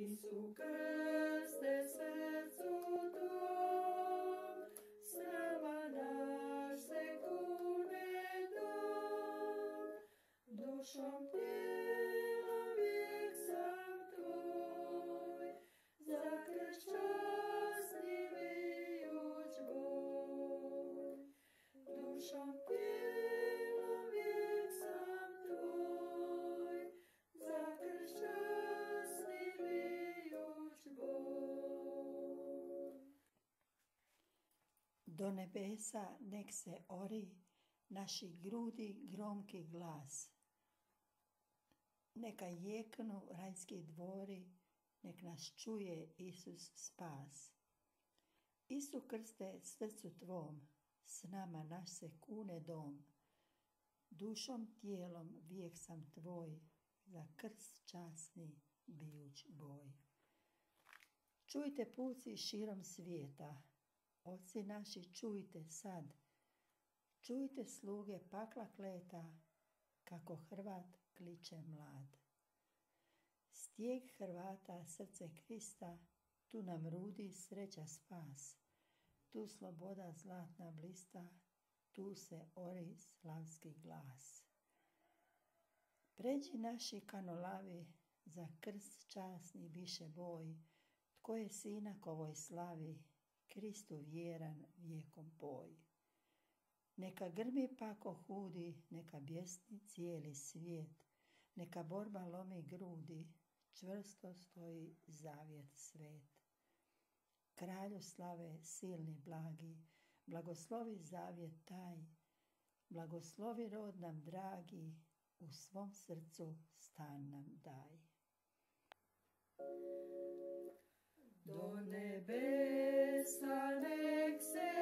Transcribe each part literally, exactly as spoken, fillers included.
Iisus de serțul Domn, să mă naște cu nedom, dușom tielovik sam tvoj, zakršćosni vijuć bol, dušom tielovik sam tvoj, zakršćosni Do nebesa nek se ori naši grudi gromki glas. Neka jeknu rajski dvori, nek nas čuje Isus spas. Isu Krste srcu tvom, s nama naš se kune dom. Dušom tijelom vijek sam tvoj, za krst časni bijuć boj. Čujte puci širom svijeta, oci naši čujte sad, čujte sluge pakla kleta, kako Hrvat kliče mlad. Stijeg Hrvata srce Krista, tu nam rudi sreća spas, tu sloboda zlatna blista, tu se ori slavski glas. Pređi naši kanolavi, za krst časni biše boj, tko je sinak ovoj slavi, Kristu vjeran vijekom boj. Neka grmi pako hudi, neka bjesni cijeli svijet, neka borba lomi grudi, čvrsto stoji zavjet svet. Kralju slave silni blagi, blagoslovi zavjet taj, blagoslovi rod nam dragi, u svom srcu stan nam daj. Do nebesa nek se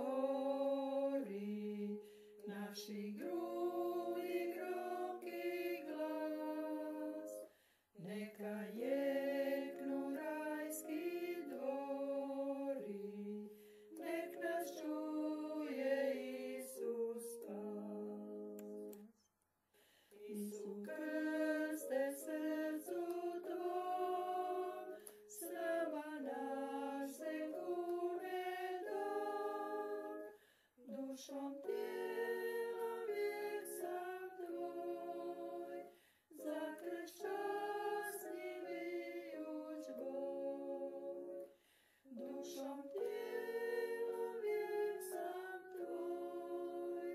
ori, naši grudi gromki glas, neka jeknu rajski dvori, nek nas čuje Isus spas. Isu Krste srcu tvom, dušom tijelom vijek sam tvoj, za krst časni vijuć boj. Dušom tijelom vijek sam tvoj,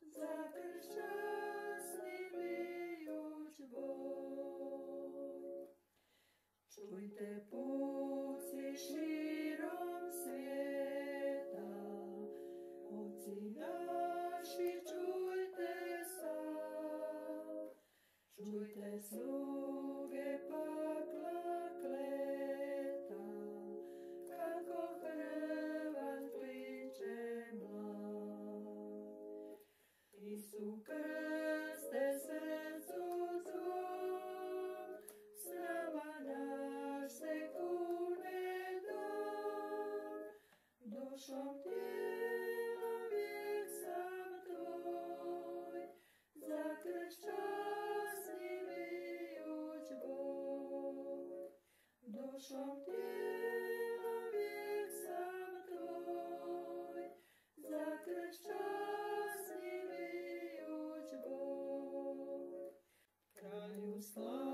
za krst časni vijuć boj. Čujte puci širom svijeta, oci naši čujte sad, čujte sluge pakla kleta, kako Hrvat kliče mlad. Isu Krste srcu tvom, s nama naš se kune dom, dušom tijelom kršćasni vijuć boj, dušom tijelom vijek sam tvoj, za kršćasni vijuć boj. Kralju slavu